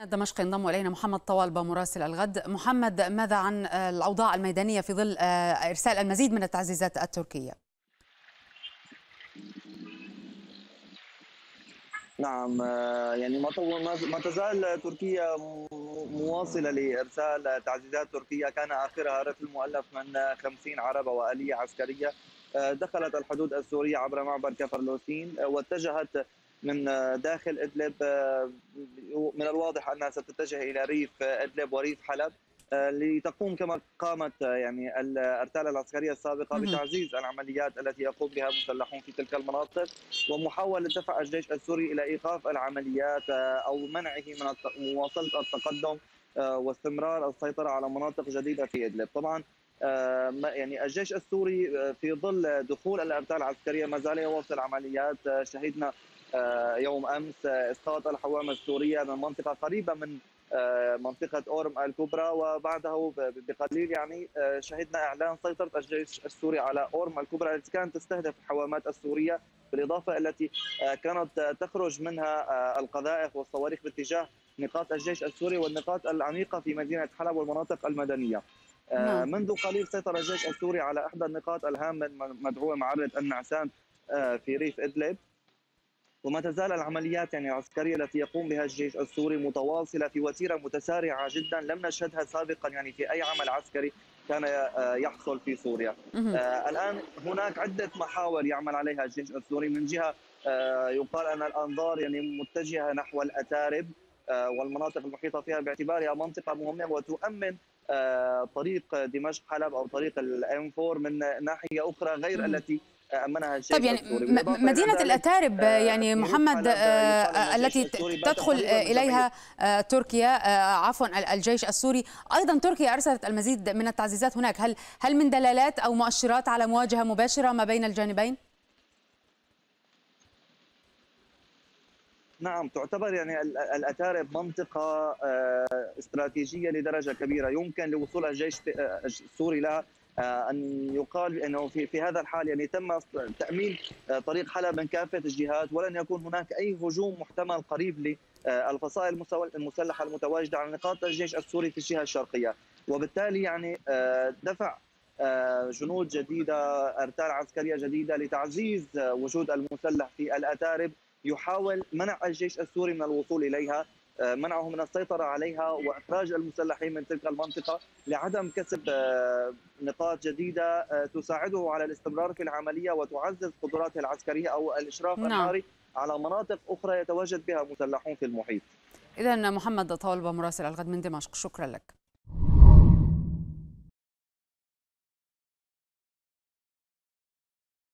دمشق ينضم إلينا محمد طوالبة مراسل الغد. محمد، ماذا عن الأوضاع الميدانية في ظل إرسال المزيد من التعزيزات التركية؟ نعم، يعني ما تزال تركيا مواصلة لإرسال تعزيزات تركية، كان آخرها رفع المؤلف من 50 عربة وآلية عسكرية دخلت الحدود السورية عبر معبر كفرلوسين واتجهت من داخل إدلب. من الواضح أنها ستتجه إلى ريف إدلب وريف حلب لتقوم كما قامت يعني الأرتال العسكرية السابقة بتعزيز العمليات التي يقوم بها المسلحون في تلك المناطق ومحاولة دفع الجيش السوري إلى إيقاف العمليات أو منعه من مواصلة التقدم واستمرار السيطرة على مناطق جديدة في إدلب. طبعا يعني الجيش السوري في ظل دخول الأرتال العسكرية ما زال يواصل عمليات. شهدنا يوم أمس إسقاط الحوامة السورية من منطقة قريبة من منطقة أورم الكبرى، وبعده بقليل يعني شهدنا إعلان سيطرة الجيش السوري على أورم الكبرى التي كانت تستهدف الحوامات السورية، بالإضافة التي كانت تخرج منها القذائف والصواريخ باتجاه نقاط الجيش السوري والنقاط العميقة في مدينة حلب والمناطق المدنية. منذ قليل سيطر الجيش السوري على إحدى النقاط الهامة المدعوة معرض النعسان في ريف إدلب، وما تزال العمليات يعني العسكرية التي يقوم بها الجيش السوري متواصلة في وتيرة متسارعة جدا لم نشهدها سابقا يعني في أي عمل عسكري كان يحصل في سوريا. الآن هناك عدة محاور يعمل عليها الجيش السوري. من جهة يقال أن الأنظار يعني متجهة نحو الأتارب والمناطق المحيطة فيها باعتبارها منطقة مهمة وتؤمن طريق دمشق حلب أو طريق الأنفور من ناحية أخرى غير التي أمنها الجيش. طيب، يعني مدينة الأتارب يعني محمد التي تدخل إليها تركيا، عفوا الجيش السوري، أيضا تركيا أرسلت المزيد من التعزيزات هناك. هل من دلالات أو مؤشرات على مواجهة مباشرة ما بين الجانبين؟ نعم، تعتبر يعني الأتارب منطقة استراتيجية لدرجة كبيرة يمكن لوصول الجيش السوري لها. أن يقال أنه في هذا الحال يعني تم تأمين طريق حلب من كافة الجهات، ولن يكون هناك أي هجوم محتمل قريب للفصائل المسلحة المتواجدة على نقاط الجيش السوري في الجهة الشرقية، وبالتالي يعني دفع جنود جديدة، أرتال عسكرية جديدة لتعزيز وجود المسلح في الأتارب يحاول منع الجيش السوري من الوصول إليها، منعه من السيطرة عليها وإخراج المسلحين من تلك المنطقة لعدم كسب نقاط جديدة تساعده على الاستمرار في العملية وتعزز قدراته العسكرية أو الإشراف الناري على مناطق أخرى يتواجد بها مسلحون في المحيط. إذن محمد طوالبة مراسل الغد من دمشق، شكرا لك.